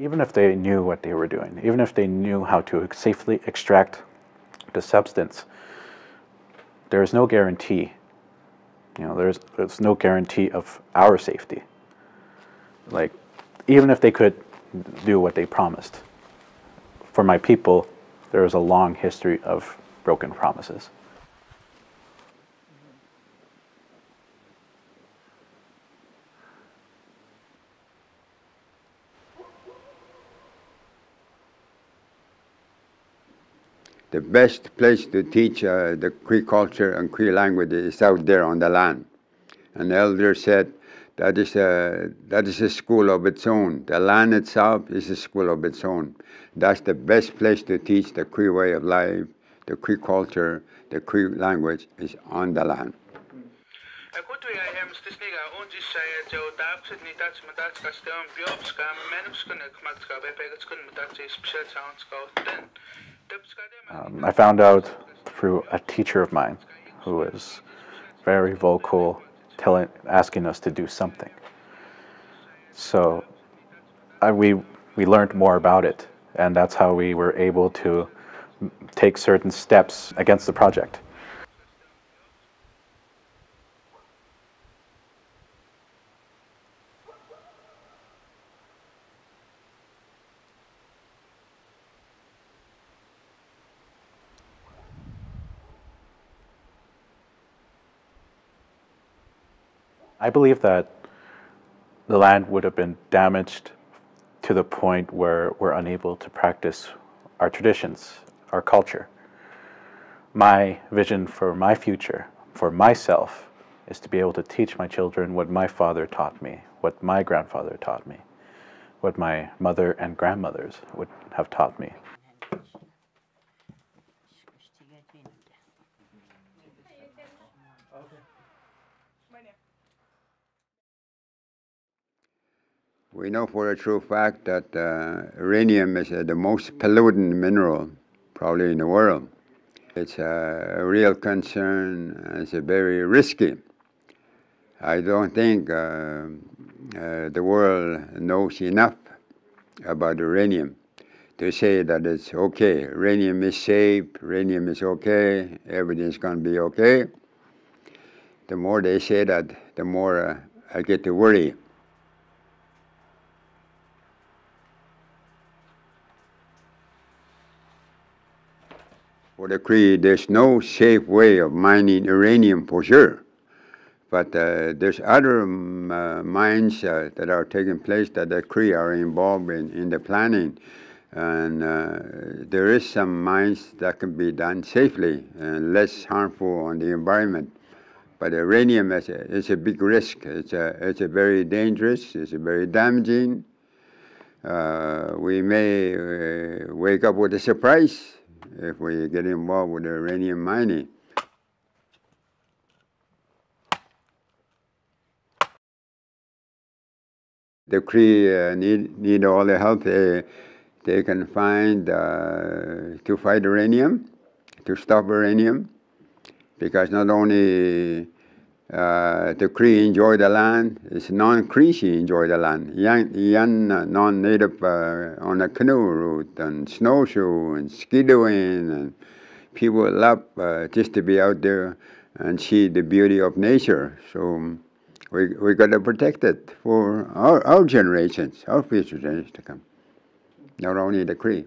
Even if they knew what they were doing, even if they knew how to safely extract the substance, there is no guarantee. You know, there's no guarantee of our safety. Like, even if they could do what they promised. For my people, there is a long history of broken promises. The best place to teach the Cree culture and Cree language is out there on the land. An elder said that is a school of its own. The land itself is a school of its own. That's the best place to teach the Cree way of life, the Cree culture, the Cree language is on the land. I found out through a teacher of mine who was very vocal, asking us to do something. So we learned more about it, and that's how we were able to take certain steps against the project. I believe that the land would have been damaged to the point where we're unable to practice our traditions, our culture. My vision for my future, for myself, is to be able to teach my children what my father taught me, what my grandfather taught me, what my mother and grandmothers would have taught me. We know for a true fact that uranium is the most pollutant mineral probably in the world. It's a real concern, and it's very risky. I don't think the world knows enough about uranium to say that it's okay. Uranium is safe, uranium is okay, everything's going to be okay. The more they say that, the more I get to worry. For the Cree, there's no safe way of mining uranium for sure, but there's other mines that are taking place that the Cree are involved in the planning, and there is some mines that can be done safely and less harmful on the environment. But uranium is a big risk. It's a very dangerous. It's a very damaging. We may wake up with a surprise if we get involved with uranium mining. The Cree need all the help they can find to fight uranium, to stop uranium, because not only the Cree enjoy the land, it's non-Cree enjoy the land. Yan non-native on a canoe route and snowshoe and ski-doing, and people love just to be out there and see the beauty of nature. So we got to protect it for our generations, our future generations to come, not only the Cree.